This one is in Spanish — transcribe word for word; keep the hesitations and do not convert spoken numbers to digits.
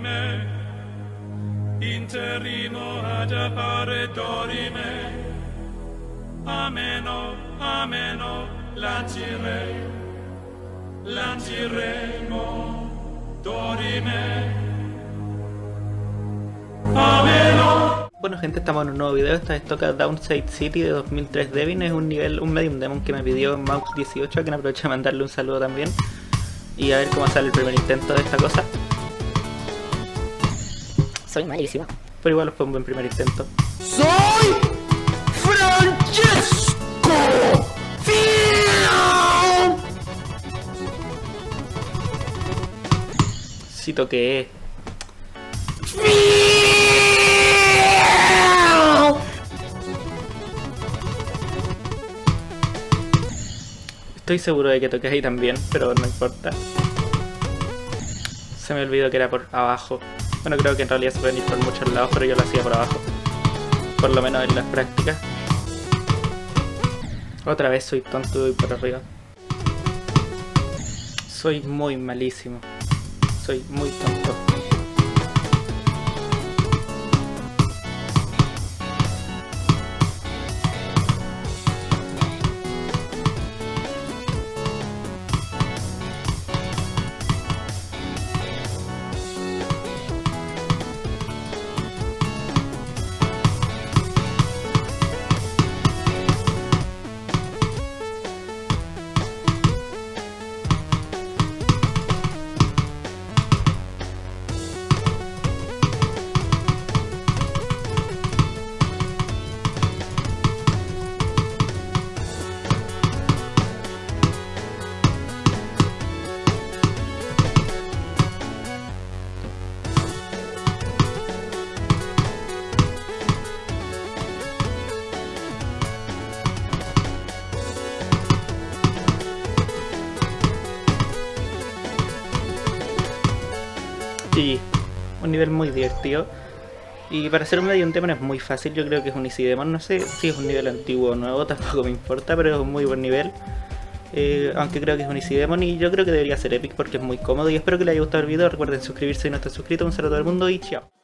me, interrimo ad apparitori me, ameno, ameno, lancire, lanciremo, dorime, ameno. Bueno gente, estamos en un nuevo video. Esta vez toca Downside City de dos mil tres. Devin es un nivel, un medium demon que me pidió mouse dieciocho, a quien aprovecho de mandarle un saludo también. Y a ver cómo sale el primer intento de esta cosa. Soy malísimo, pero igual fue un buen primer intento. ¡Soy Francesco! Sí toqué. Estoy seguro de que toqué ahí también, pero no importa. Se me olvidó que era por abajo. Bueno, creo que en realidad se pueden ir por muchos lados, pero yo lo hacía por abajo. Por lo menos en las prácticas. Otra vez soy tonto y por arriba. Soy muy malísimo. Soy muy tonto. Sí, un nivel muy divertido. Y para ser un medium demon es muy fácil. Yo creo que es un easy demon. No sé si es un nivel antiguo o nuevo, tampoco me importa, pero es un muy buen nivel. eh, Aunque creo que es un easy demon. Y yo creo que debería ser epic porque es muy cómodo. Y espero que les haya gustado el video. Recuerden suscribirse si no están suscritos. Un saludo a todo el mundo y chao.